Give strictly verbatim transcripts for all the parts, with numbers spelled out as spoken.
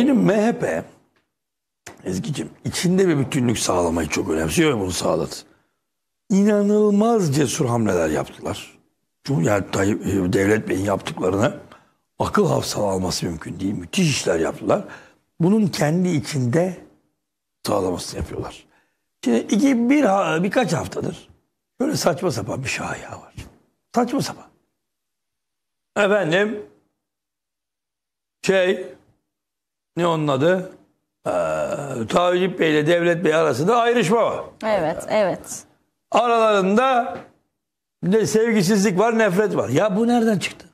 Şimdi M H P, Ezgi'cim, içinde bir bütünlük sağlamayı çok önemsiyor, bunu sağladı. İnanılmaz cesur hamleler yaptılar. Cumhuriyet Tayyip, Devlet Bey'in yaptıklarını akıl hafsalı alması mümkün değil. Müthiş işler yaptılar. Bunun kendi içinde sağlamasını yapıyorlar. Şimdi iki, bir, birkaç haftadır böyle saçma sapan bir şahaya var. Saçma sapan. Efendim şey ne onun adı? Ee, Tayyip Bey ile Devlet Bey arasında ayrışma var. Evet, evet. Aralarında ne sevgisizlik var, nefret var. Ya bu nereden çıktı?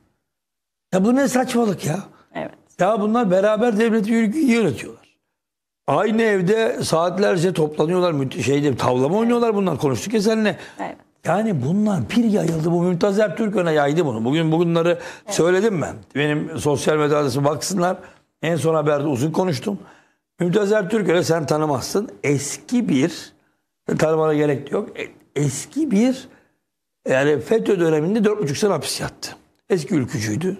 Ya bu ne saçmalık ya? Evet. Ya bunlar beraber devleti yönetiyorlar. Aynı evde saatlerce toplanıyorlar, şeyde tavlama oynuyorlar bunlar. Konuştuk ya seninle. Evet. Yani bunlar bir yayıldı. Bu Mümtaz'er Türköne yaydı bunu. Bugün bunları evet. söyledim ben. Benim sosyal medya adresime baksınlar. En son haberde uzun konuştum. Mümtaz'er Türköne sen tanımazsın. Eski bir, tanımana gerek yok. Eski bir, yani FETÖ döneminde dört buçuk sene hapis yattı. Eski ülkücüydü.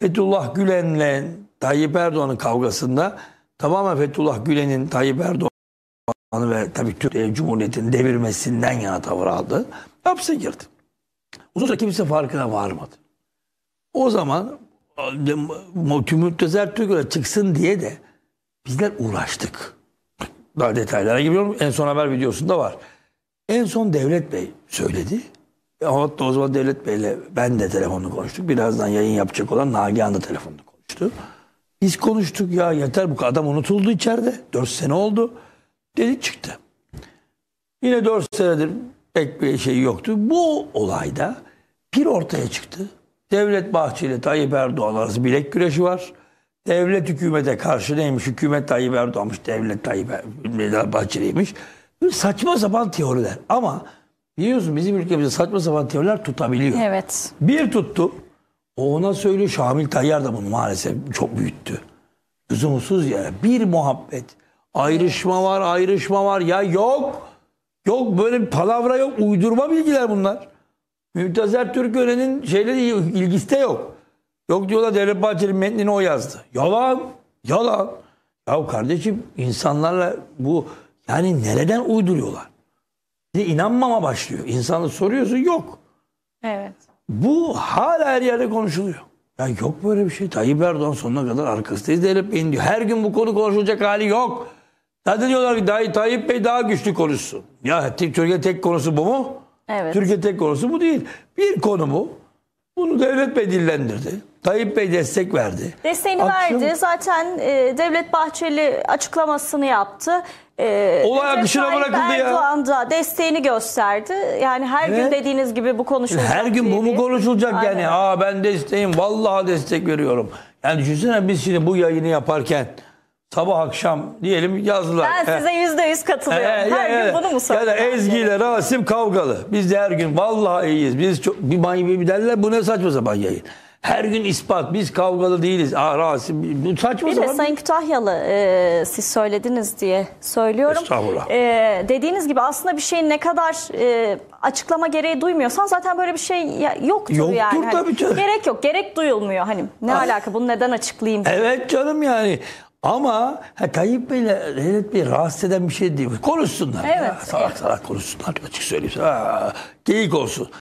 Fethullah Gülen'le Tayyip Erdoğan'ın kavgasında tamamen Fethullah Gülen'in Tayyip Erdoğan'ı ve tabii Türkiye Cumhuriyeti'nin devirmesinden yana tavır aldı. Hapse girdi. Uzun süre kimse farkına varmadı. O zaman Mümtaz'er Türköne çıksın diye de bizler uğraştık. Daha detaylara giriyorum. En son haber videosunda var. En son Devlet Bey söyledi. Hatta o zaman Devlet Bey'le ben de telefonla konuştuk. Birazdan yayın yapacak olan Nagihan da telefonla konuştu. Biz konuştuk ya yeter bu adam unutuldu içeride. Dört sene oldu. Dedi çıktı. Yine dört senedir pek bir şey yoktu. Bu olayda bir ortaya çıktı. Devlet Bahçeli ile Tayyip Erdoğan arası bilek güreşi var. Devlet hükümete karşı neymiş? Hükümet Tayyip Erdoğan'mış. Devlet Tayyip Bahçeli'ymiş. Saçma sapan teoriler. Ama biliyorsun bizim ülkemizde saçma sapan teoriler tutabiliyor. Evet. Bir tuttu. O ona söylüyor. Şamil Tayyar da bunu maalesef çok büyüttü. Lüzumsuz ya. Bir muhabbet. Ayrışma var, ayrışma var. Ya yok. Yok böyle bir palavra yok. Uydurma bilgiler bunlar. Mümtaz'er Türköne'nin şeyleri ilgisi de yok. Yok diyorlar Devlet Bahçeli metnini o yazdı. Yalan. Yalan. Ya kardeşim insanlarla bu yani nereden uyduruyorlar? İnanmama başlıyor. İnsanı soruyorsun yok. Evet. Bu hala her yerde konuşuluyor. Ya yok böyle bir şey. Tayyip Erdoğan sonuna kadar arkasındayız Devlet Bey'in diyor. Her gün bu konu konuşulacak hali yok. Zaten diyorlar ki Tayyip Bey daha güçlü konuşsun. Ya Türkiye tek konusu bu mu? Evet. Türkiye tek konusu bu değil. Bir konu bu. Bunu Devlet Bey dillendirdi. Tayyip Bey destek verdi. Desteğini Akşam, verdi. Zaten e, Devlet Bahçeli açıklamasını yaptı. E, Olay akışına bırakıldı ya. Erdoğan da desteğini gösterdi. Yani her evet. gün dediğiniz gibi bu konuşulacak. Her gün bu mu konuşulacak Aynen. yani? Aa ben desteğim. Vallahi destek veriyorum. Yani düşünsene biz şimdi bu yayını yaparken sabah akşam diyelim yazdılar. Ben size yüzde yüz katılıyorum. He, her he, gün he. bunu mu söylüyorsunuz? Yani Ezgi ile Rasim kavgalı. Biz de her gün vallahi iyiyiz. Biz çok, bir manyevi bir derler. Bu ne saçma sapan yayın. Her gün ispat. Biz kavgalı değiliz. Ah Rasim. Bu saçma bir zaman. Bir de Sayın Kütahyalı e, siz söylediniz diye söylüyorum. Estağfurullah. E, dediğiniz gibi aslında bir şeyin ne kadar e, açıklama gereği duymuyorsan zaten böyle bir şey yoktur, yoktur yani. Yoktur tabii canım. Hani, gerek yok. Gerek duyulmuyor. Hani ne As alaka? Bunu neden açıklayayım? Evet canım yani. Ama ha, Tayyip Bey ile Devlet Bey rahatsız eden bir şey değil. Konuşsunlar. Evet. Ya, salak evet. salak konuşsunlar. Açık söyleyeyim. Ha, geyik olsun.